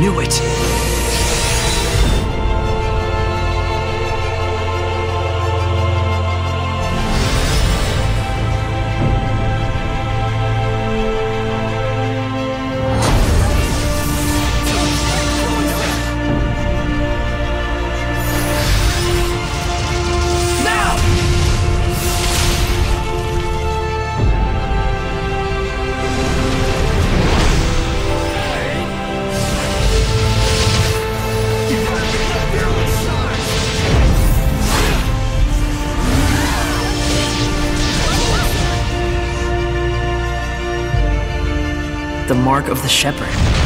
knew it. The mark of the shepherd.